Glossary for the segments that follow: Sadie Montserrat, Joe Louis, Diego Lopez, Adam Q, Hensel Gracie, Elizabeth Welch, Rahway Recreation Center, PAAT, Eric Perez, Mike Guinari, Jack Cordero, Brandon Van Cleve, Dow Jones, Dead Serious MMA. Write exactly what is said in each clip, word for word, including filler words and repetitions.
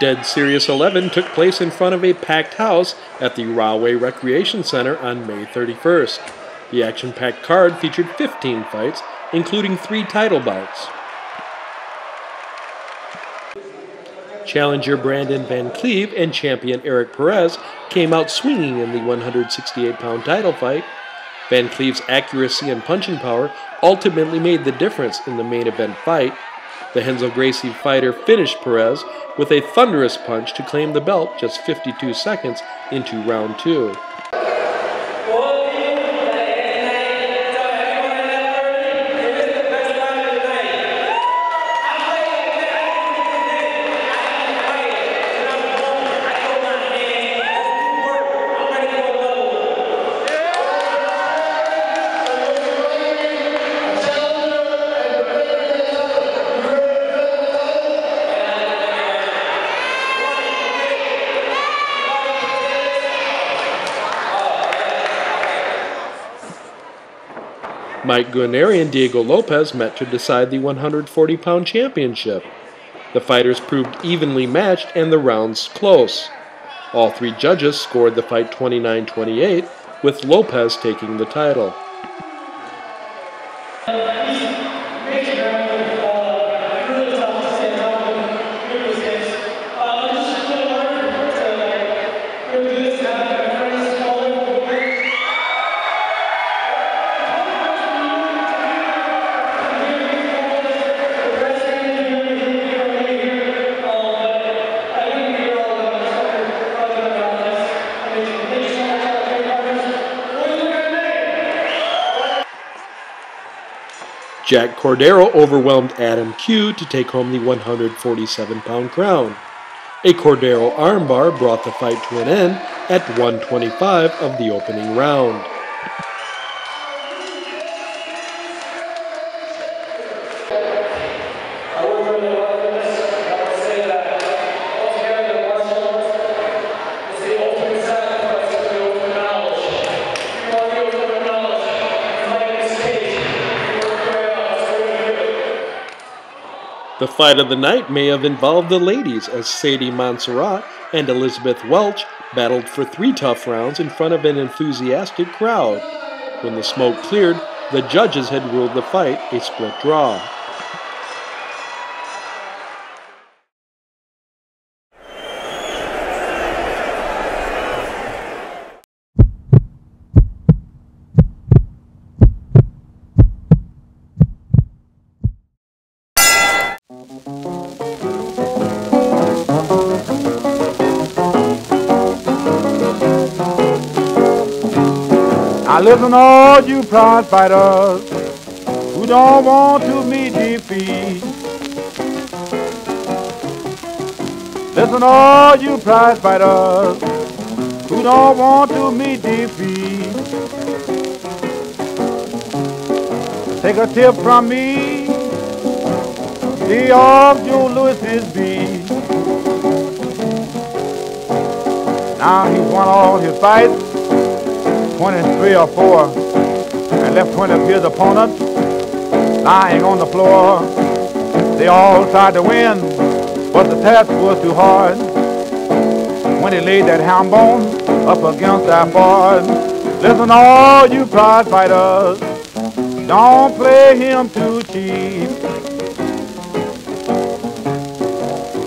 Dead Serious eleven took place in front of a packed house at the Rahway Recreation Center on May thirty-first. The action-packed card featured fifteen fights, including three title bouts. Challenger Brandon Van Cleve and champion Eric Perez came out swinging in the one hundred sixty-eight pound title fight. Van Cleve's accuracy and punching power ultimately made the difference in the main event fight. The Hensel Gracie fighter finished Perez with a thunderous punch to claim the belt just fifty-two seconds into round two. Mike Guinari and Diego Lopez met to decide the one hundred forty pound championship. The fighters proved evenly matched and the rounds close. All three judges scored the fight twenty-nine twenty-eight, with Lopez taking the title. Jack Cordero overwhelmed Adam Q to take home the one hundred forty-seven pound crown. A Cordero armbar brought the fight to an end at one twenty-five of the opening round. The fight of the night may have involved the ladies, as Sadie Montserrat and Elizabeth Welch battled for three tough rounds in front of an enthusiastic crowd. When the smoke cleared, the judges had ruled the fight a split draw. I listen to all you prize fighters who don't want to meet defeat. Listen to all you prize fighters who don't want to meet defeat. Take a tip from me, stay off Joe Louis's beat. Now he's won all his fights, twenty-three or four, and left twenty of his opponents lying on the floor. They all tried to win, but the task was too hard. When he laid that ham bone up against that board, listen all you prize fighters, don't play him too cheap.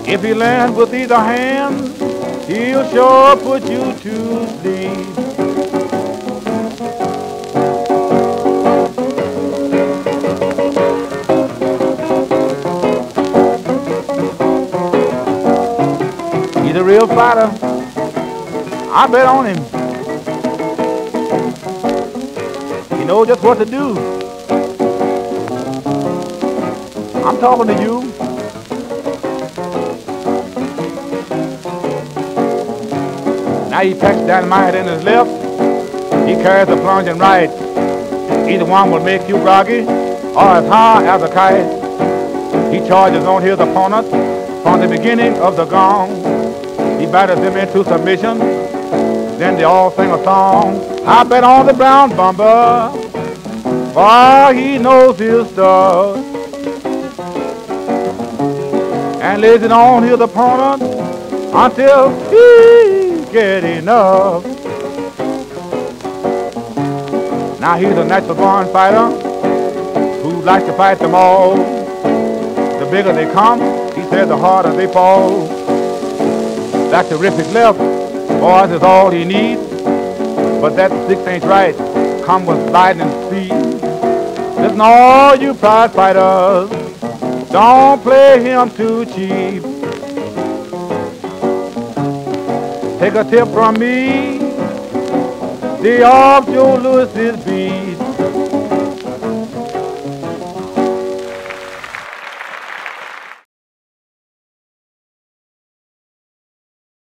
If he lands with either hand, he'll sure put you to sleep. Real fighter, I bet on him. He knows just what to do. I'm talking to you. Now he packs dynamite in his left, he carries a plunging right. Either one will make you groggy or as high as a kite. He charges on his opponent from the beginning of the gong. He batters them into submission, then they all sing a song. I bet on the brown bomber, for he knows his stuff. And lays it on his opponent, until he get enough. Now he's a natural born fighter who likes to fight them all. The bigger they come, he said, the harder they fall. That terrific left, boys, is all he needs. But that six ain't right, come with lightning speed. Listen, all you prize fighters, don't play him too cheap. Take a tip from me, the off Joe Louis' beat.